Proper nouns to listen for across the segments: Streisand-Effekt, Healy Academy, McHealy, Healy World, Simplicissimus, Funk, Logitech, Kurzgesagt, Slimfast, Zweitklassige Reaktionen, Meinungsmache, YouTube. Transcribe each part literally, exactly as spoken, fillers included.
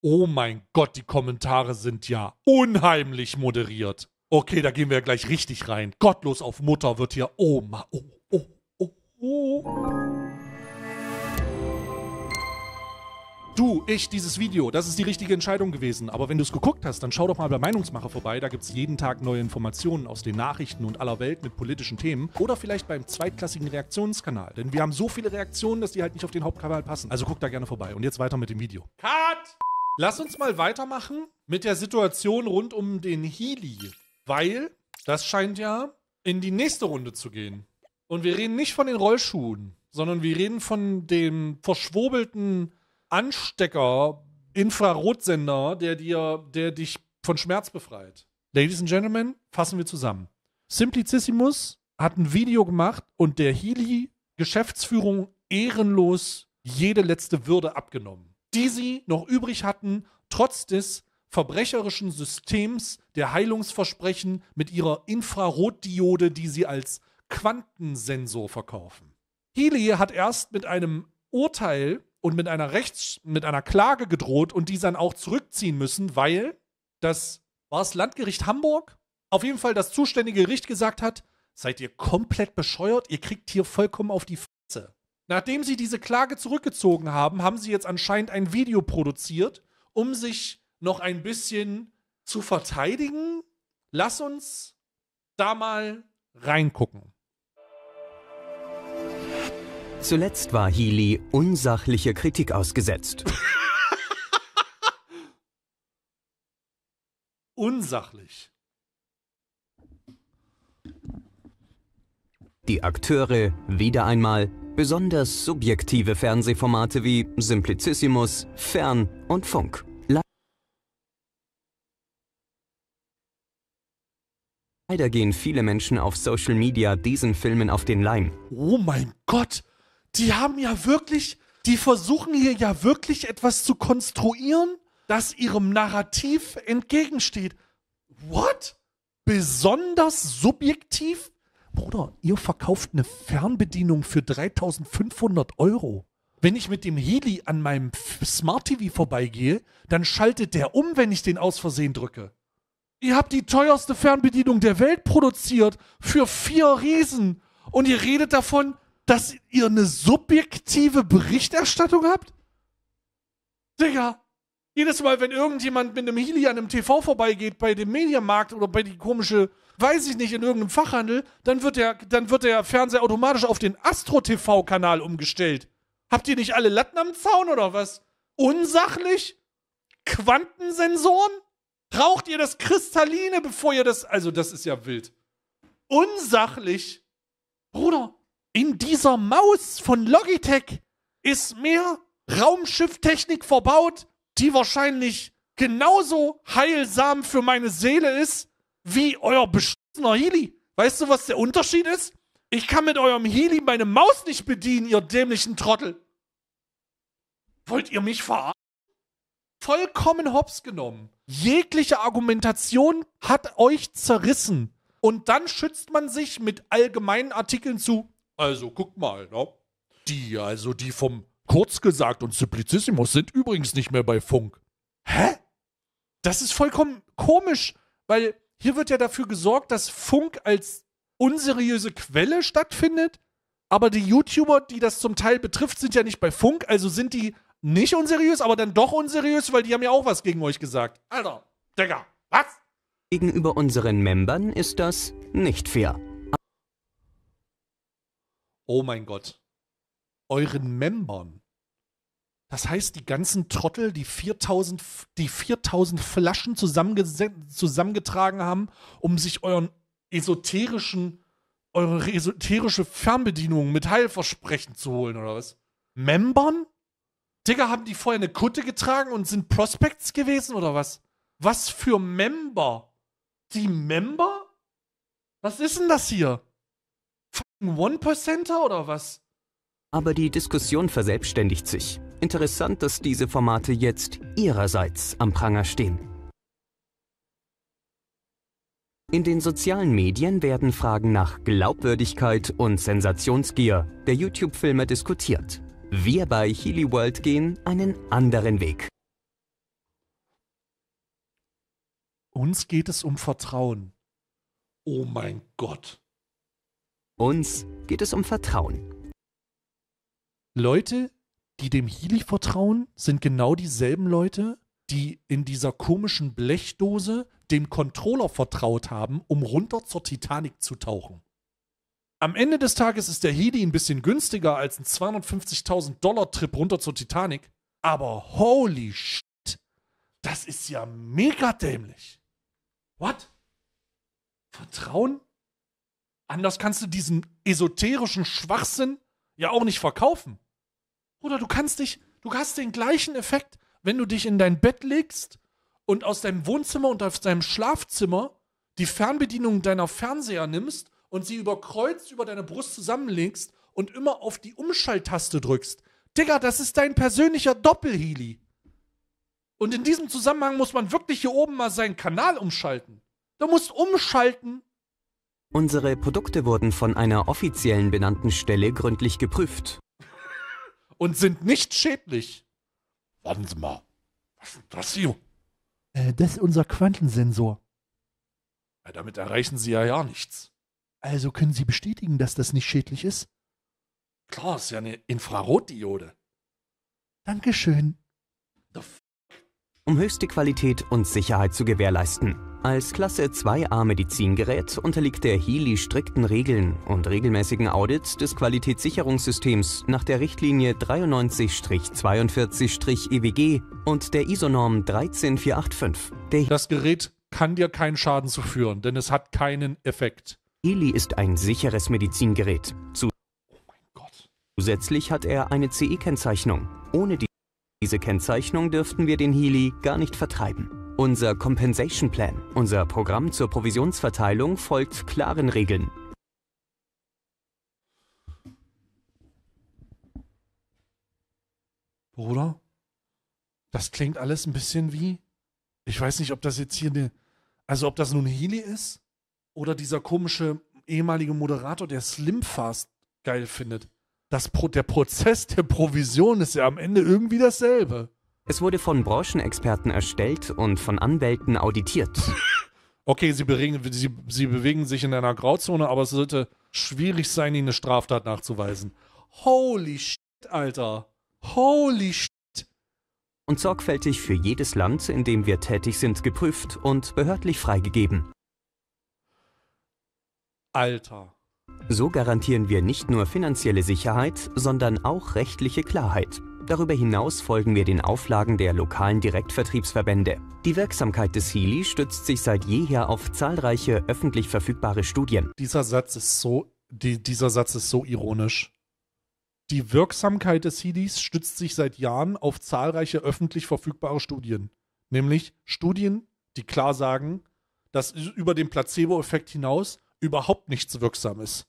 Oh mein Gott, die Kommentare sind ja unheimlich moderiert. Okay, da gehen wir gleich richtig rein. Gottlos auf Mutter wird hier... Oh, ma, oh, oh, oh, oh. Du, ich, dieses Video, das ist die richtige Entscheidung gewesen. Aber wenn du es geguckt hast, dann schau doch mal bei Meinungsmache vorbei. Da gibt es jeden Tag neue Informationen aus den Nachrichten und aller Welt mit politischen Themen. Oder vielleicht beim zweitklassigen Reaktionskanal. Denn wir haben so viele Reaktionen, dass die halt nicht auf den Hauptkanal passen. Also guck da gerne vorbei. Und jetzt weiter mit dem Video. Cut! Lass uns mal weitermachen mit der Situation rund um den Healy. Weil das scheint ja in die nächste Runde zu gehen. Und wir reden nicht von den Rollschuhen, sondern wir reden von dem verschwobelten... Anstecker, Infrarotsender, der dir, der dich von Schmerz befreit. Ladies and Gentlemen, fassen wir zusammen. Simplicissimus hat ein Video gemacht und der Healy-Geschäftsführung ehrenlos jede letzte Würde abgenommen, die sie noch übrig hatten, trotz des verbrecherischen Systems der Heilungsversprechen mit ihrer Infrarotdiode, die sie als Quantensensor verkaufen. Healy hat erst mit einem Urteil und mit einer Rechts-, mit einer Klage gedroht und die dann auch zurückziehen müssen, weil das, war es Landgericht Hamburg? Auf jeden Fall das zuständige Gericht gesagt hat, seid ihr komplett bescheuert, ihr kriegt hier vollkommen auf die Fresse. Nachdem sie diese Klage zurückgezogen haben, haben sie jetzt anscheinend ein Video produziert, um sich noch ein bisschen zu verteidigen. Lass uns da mal reingucken. Zuletzt war Healy unsachlicher Kritik ausgesetzt. Unsachlich. Die Akteure, wieder einmal, besonders subjektive Fernsehformate wie Simplicissimus, Fern und Funk. Leider gehen viele Menschen auf Social Media diesen Filmen auf den Leim. Oh mein Gott! Die haben ja wirklich, die versuchen hier ja wirklich etwas zu konstruieren, das ihrem Narrativ entgegensteht. What? Besonders subjektiv? Bruder, ihr verkauft eine Fernbedienung für dreitausendfünfhundert Euro. Wenn ich mit dem Healy an meinem Smart T V vorbeigehe, dann schaltet der um, wenn ich den aus Versehen drücke. Ihr habt die teuerste Fernbedienung der Welt produziert für vier Riesen und ihr redet davon... dass ihr eine subjektive Berichterstattung habt? Digga, jedes Mal, wenn irgendjemand mit einem Healy an einem T V vorbeigeht, bei dem Medienmarkt oder bei die komische, weiß ich nicht, in irgendeinem Fachhandel, dann wird der, dann wird der Fernseher automatisch auf den Astro T V-Kanal umgestellt. Habt ihr nicht alle Latten am Zaun oder was? Unsachlich? Quantensensoren? Raucht ihr das Kristalline, bevor ihr das... Also das ist ja wild. Unsachlich? Bruder... In dieser Maus von Logitech ist mehr Raumschifftechnik verbaut, die wahrscheinlich genauso heilsam für meine Seele ist, wie euer beschissener Healy. Weißt du, was der Unterschied ist? Ich kann mit eurem Healy meine Maus nicht bedienen, ihr dämlichen Trottel. Wollt ihr mich verarschen? Vollkommen hops genommen. Jegliche Argumentation hat euch zerrissen. Und dann schützt man sich mit allgemeinen Artikeln zu... Also, guck mal, ne? Die, also die vom Kurzgesagt und Simplicissimus sind übrigens nicht mehr bei Funk. Hä? Das ist vollkommen komisch, weil hier wird ja dafür gesorgt, dass Funk als unseriöse Quelle stattfindet, aber die YouTuber, die das zum Teil betrifft, sind ja nicht bei Funk, also sind die nicht unseriös, aber dann doch unseriös, weil die haben ja auch was gegen euch gesagt. Alter, Digga, was? Gegenüber unseren Membern ist das nicht fair. Oh mein Gott. Euren Membern. Das heißt, die ganzen Trottel, die viertausend Flaschen zusammengetragen haben, um sich euren esoterischen, eure esoterische Fernbedienung mit Heilversprechen zu holen, oder was? Membern? Digga, haben die vorher eine Kutte getragen und sind Prospects gewesen, oder was? Was für Member? Die Member? Was ist denn das hier? One-Percenter oder was? Aber die Diskussion verselbstständigt sich. Interessant, dass diese Formate jetzt ihrerseits am Pranger stehen. In den sozialen Medien werden Fragen nach Glaubwürdigkeit und Sensationsgier der YouTube-Filme diskutiert. Wir bei Healy World gehen einen anderen Weg. Uns geht es um Vertrauen. Oh mein Gott. Uns geht es um Vertrauen. Leute, die dem Healy vertrauen, sind genau dieselben Leute, die in dieser komischen Blechdose dem Controller vertraut haben, um runter zur Titanic zu tauchen. Am Ende des Tages ist der Healy ein bisschen günstiger als ein zweihundertfünfzigtausend Dollar Trip runter zur Titanic, aber holy shit, das ist ja mega dämlich. What? Vertrauen? Anders kannst du diesen esoterischen Schwachsinn ja auch nicht verkaufen. Oder du kannst dich, du hast den gleichen Effekt, wenn du dich in dein Bett legst und aus deinem Wohnzimmer und aus deinem Schlafzimmer die Fernbedienung deiner Fernseher nimmst und sie überkreuzt über deine Brust zusammenlegst und immer auf die Umschalttaste drückst. Digga, das ist dein persönlicher Doppel-Healy. Und in diesem Zusammenhang muss man wirklich hier oben mal seinen Kanal umschalten. Du musst umschalten. Unsere Produkte wurden von einer offiziellen benannten Stelle gründlich geprüft. Und sind nicht schädlich. Warten Sie mal. Was ist das hier? Äh, das ist unser Quantensensor. Ja, damit erreichen Sie ja ja nichts. Also können Sie bestätigen, dass das nicht schädlich ist? Klar, ist ja eine Infrarotdiode. Dankeschön. The f um höchste Qualität und Sicherheit zu gewährleisten. Als Klasse zwei A Medizingerät unterliegt der Healy strikten Regeln und regelmäßigen Audits des Qualitätssicherungssystems nach der Richtlinie dreiundneunzig zweiundvierzig E W G und der I S O-Norm dreizehn vier acht fünf. Der das Gerät kann dir keinen Schaden zuführen, denn es hat keinen Effekt. Healy ist ein sicheres Medizingerät. Zu oh mein Gott. Zusätzlich hat er eine C E-Kennzeichnung. Ohne die Diese Kennzeichnung dürften wir den Healy gar nicht vertreiben. Unser Compensation Plan, unser Programm zur Provisionsverteilung, folgt klaren Regeln. Bruder, das klingt alles ein bisschen wie, ich weiß nicht, ob das jetzt hier eine, also ob das nun Healy ist oder dieser komische ehemalige Moderator, der Slimfast geil findet. Das Pro- der Prozess der Provision ist ja am Ende irgendwie dasselbe. Es wurde von Branchenexperten erstellt und von Anwälten auditiert. Okay, sie bewegen, sie, sie bewegen sich in einer Grauzone, aber es sollte schwierig sein, ihnen eine Straftat nachzuweisen. Holy shit, Alter. Holy shit. Und sorgfältig für jedes Land, in dem wir tätig sind, geprüft und behördlich freigegeben. Alter. So garantieren wir nicht nur finanzielle Sicherheit, sondern auch rechtliche Klarheit. Darüber hinaus folgen wir den Auflagen der lokalen Direktvertriebsverbände. Die Wirksamkeit des Healy stützt sich seit jeher auf zahlreiche öffentlich verfügbare Studien. Dieser Satz ist so, die, dieser Satz ist so ironisch. Die Wirksamkeit des Healys stützt sich seit Jahren auf zahlreiche öffentlich verfügbare Studien. Nämlich Studien, die klar sagen, dass über den Placebo-Effekt hinaus überhaupt nichts wirksam ist.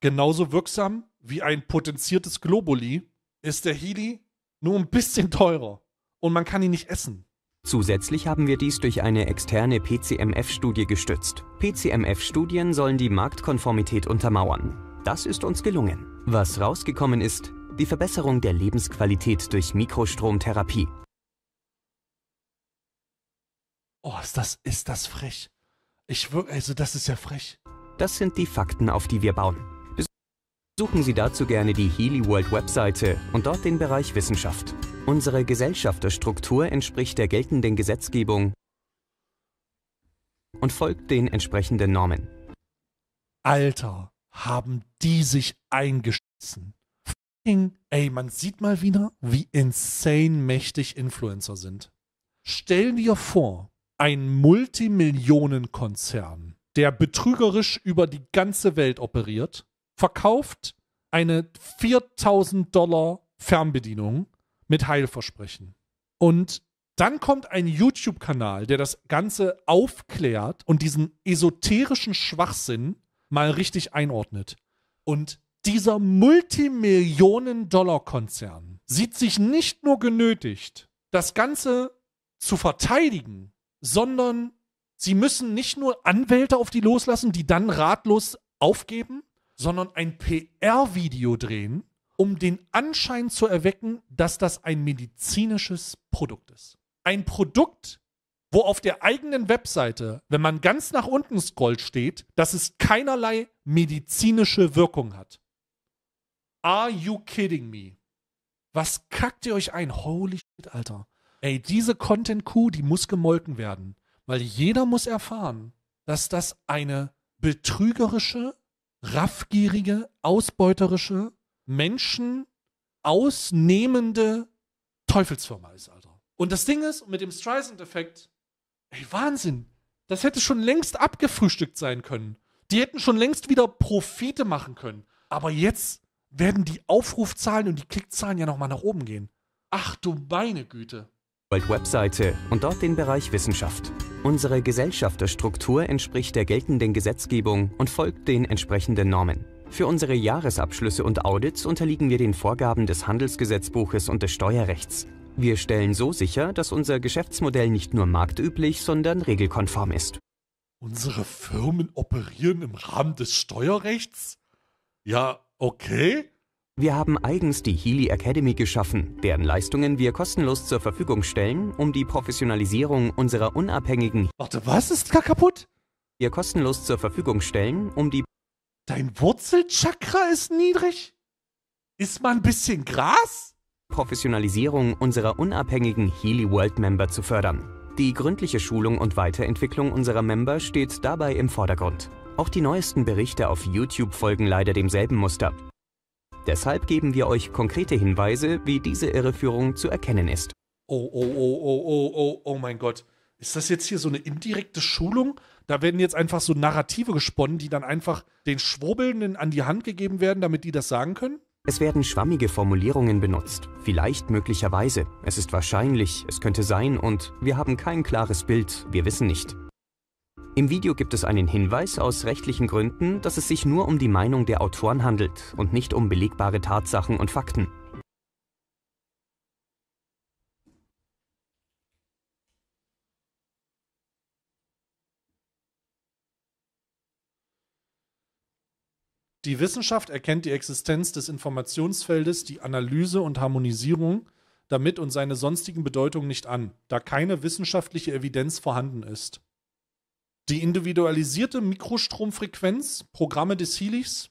Genauso wirksam wie ein potenziertes Globuli ist der Healy nur ein bisschen teurer und man kann ihn nicht essen. Zusätzlich haben wir dies durch eine externe P C M F-Studie gestützt. P C M F-Studien sollen die Marktkonformität untermauern. Das ist uns gelungen. Was rausgekommen ist, die Verbesserung der Lebensqualität durch Mikrostromtherapie. Oh, ist das, ist das frech. Ich wirklich, also das ist ja frech. Das sind die Fakten, auf die wir bauen. Besuchen Sie dazu gerne die Healy World Webseite und dort den Bereich Wissenschaft. Unsere Gesellschafterstruktur entspricht der geltenden Gesetzgebung und folgt den entsprechenden Normen. Alter, haben die sich eingeschissen. Ey, man sieht mal wieder, wie insane mächtig Influencer sind. Stell dir vor, ein Multimillionenkonzern, der betrügerisch über die ganze Welt operiert, verkauft eine viertausend Dollar Fernbedienung mit Heilversprechen. Und dann kommt ein YouTube-Kanal, der das Ganze aufklärt und diesen esoterischen Schwachsinn mal richtig einordnet. Und dieser Multimillionen-Dollar-Konzern sieht sich nicht nur genötigt, das Ganze zu verteidigen, sondern sie müssen nicht nur Anwälte auf die loslassen, die dann ratlos aufgeben, sondern ein P R-Video drehen, um den Anschein zu erwecken, dass das ein medizinisches Produkt ist. Ein Produkt, wo auf der eigenen Webseite, wenn man ganz nach unten scrollt, steht, dass es keinerlei medizinische Wirkung hat. Are you kidding me? Was kackt ihr euch ein? Holy shit, Alter. Ey, diese Content-Kuh, die muss gemolken werden. Weil jeder muss erfahren, dass das eine betrügerische, raffgierige, ausbeuterische, Menschen ausnehmende Teufelsfirma ist, Alter. Und das Ding ist, mit dem Streisand-Effekt, ey, Wahnsinn. Das hätte schon längst abgefrühstückt sein können. Die hätten schon längst wieder Profite machen können. Aber jetzt werden die Aufrufzahlen und die Klickzahlen ja nochmal nach oben gehen. Ach du meine Güte. Webseite und dort den Bereich Wissenschaft. Unsere Gesellschafterstruktur entspricht der geltenden Gesetzgebung und folgt den entsprechenden Normen. Für unsere Jahresabschlüsse und Audits unterliegen wir den Vorgaben des Handelsgesetzbuches und des Steuerrechts. Wir stellen so sicher, dass unser Geschäftsmodell nicht nur marktüblich, sondern regelkonform ist. Unsere Firmen operieren im Rahmen des Steuerrechts? Ja, okay. Wir haben eigens die Healy Academy geschaffen, deren Leistungen wir kostenlos zur Verfügung stellen, um die Professionalisierung unserer unabhängigen... Warte, was ist da kaputt? Wir kostenlos zur Verfügung stellen, um die... Dein Wurzelchakra ist niedrig? Ist mal ein bisschen Gras? Professionalisierung unserer unabhängigen Healy World Member zu fördern. Die gründliche Schulung und Weiterentwicklung unserer Member steht dabei im Vordergrund. Auch die neuesten Berichte auf YouTube folgen leider demselben Muster. Deshalb geben wir euch konkrete Hinweise, wie diese Irreführung zu erkennen ist. Oh, oh, oh, oh, oh, oh, oh mein Gott. Ist das jetzt hier so eine indirekte Schulung? Da werden jetzt einfach so Narrative gesponnen, die dann einfach den Schwurbelnden an die Hand gegeben werden, damit die das sagen können? Es werden schwammige Formulierungen benutzt. Vielleicht, möglicherweise. Es ist wahrscheinlich, es könnte sein und wir haben kein klares Bild, wir wissen nicht. Im Video gibt es einen Hinweis aus rechtlichen Gründen, dass es sich nur um die Meinung der Autoren handelt und nicht um belegbare Tatsachen und Fakten. Die Wissenschaft erkennt die Existenz des Informationsfeldes, die Analyse und Harmonisierung damit und seine sonstigen Bedeutungen nicht an, da keine wissenschaftliche Evidenz vorhanden ist. Die individualisierte Mikrostromfrequenz, Programme des Healys,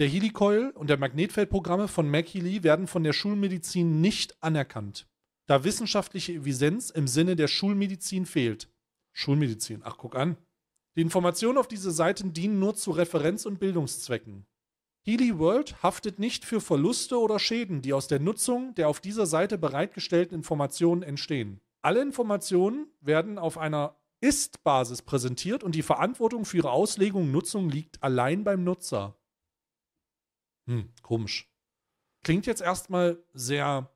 der Healy-Coil und der Magnetfeldprogramme von McHealy werden von der Schulmedizin nicht anerkannt, da wissenschaftliche Evidenz im Sinne der Schulmedizin fehlt. Schulmedizin, ach guck an. Die Informationen auf diese Seiten dienen nur zu Referenz- und Bildungszwecken. Healy World haftet nicht für Verluste oder Schäden, die aus der Nutzung der auf dieser Seite bereitgestellten Informationen entstehen. Alle Informationen werden auf einer Ist-Basis präsentiert und die Verantwortung für ihre Auslegung und Nutzung liegt allein beim Nutzer. Hm, komisch. Klingt jetzt erstmal sehr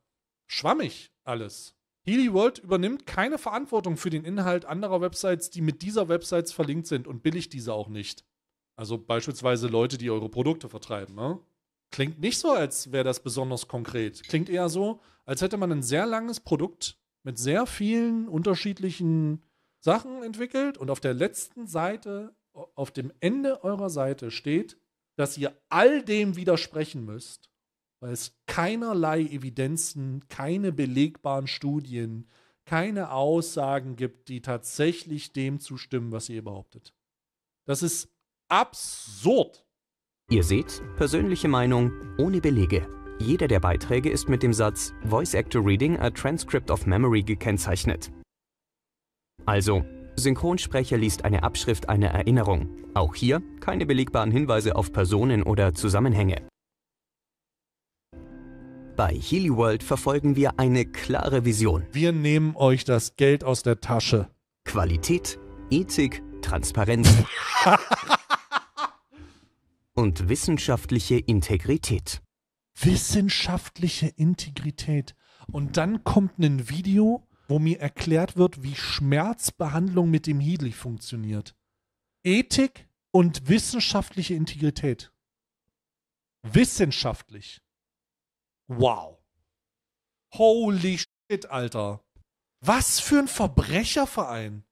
schwammig alles. Healy World übernimmt keine Verantwortung für den Inhalt anderer Websites, die mit dieser Websites verlinkt sind und billigt diese auch nicht. Also beispielsweise Leute, die eure Produkte vertreiben, ne? Klingt nicht so, als wäre das besonders konkret. Klingt eher so, als hätte man ein sehr langes Produkt mit sehr vielen unterschiedlichen Sachen entwickelt und auf der letzten Seite, auf dem Ende eurer Seite steht, dass ihr all dem widersprechen müsst, weil es keinerlei Evidenzen, keine belegbaren Studien, keine Aussagen gibt, die tatsächlich dem zustimmen, was ihr behauptet. Das ist absurd. Ihr seht, persönliche Meinung ohne Belege. Jeder der Beiträge ist mit dem Satz Voice Actor Reading a Transcript of Memory gekennzeichnet. Also, Synchronsprecher liest eine Abschrift einer Erinnerung. Auch hier keine belegbaren Hinweise auf Personen oder Zusammenhänge. Bei Healy World verfolgen wir eine klare Vision. Wir nehmen euch das Geld aus der Tasche. Qualität, Ethik, Transparenz und wissenschaftliche Integrität. Wissenschaftliche Integrität. Und dann kommt ein Video, wo mir erklärt wird, wie Schmerzbehandlung mit dem Healy funktioniert. Ethik und wissenschaftliche Integrität. Wissenschaftlich. Wow. Holy shit, Alter. Was für ein Verbrecherverein.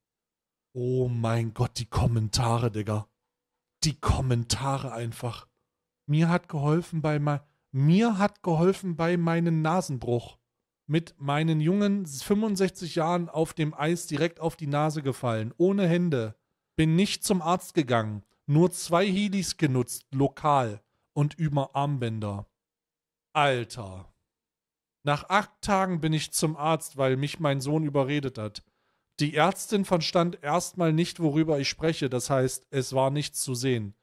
Oh mein Gott, die Kommentare, Digga. Die Kommentare einfach. Mir hat geholfen bei, mir hat geholfen bei meinem Nasenbruch. mit meinen jungen fünfundsechzig Jahren auf dem Eis direkt auf die Nase gefallen, ohne Hände. Bin nicht zum Arzt gegangen, nur zwei Healys genutzt, lokal und über Armbänder. Alter. Nach acht Tagen bin ich zum Arzt, weil mich mein Sohn überredet hat. Die Ärztin verstand erstmal nicht, worüber ich spreche, das heißt, es war nichts zu sehen.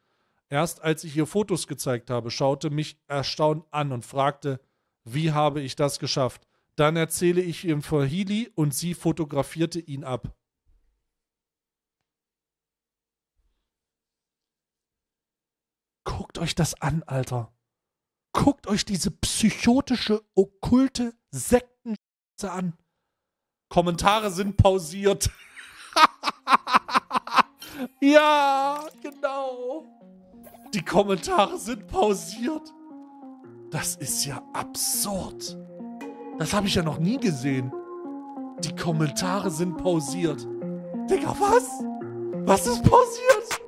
Erst als ich ihr Fotos gezeigt habe, schaute mich erstaunt an und fragte, wie habe ich das geschafft? Dann erzähle ich ihm von Healy und sie fotografierte ihn ab. Guckt euch das an, Alter. Guckt euch diese psychotische, okkulte Sektenscheiße an. Kommentare sind pausiert. Ja, genau. Die Kommentare sind pausiert. Das ist ja absurd. Das habe ich ja noch nie gesehen. Die Kommentare sind pausiert. Digga, was? Was ist pausiert?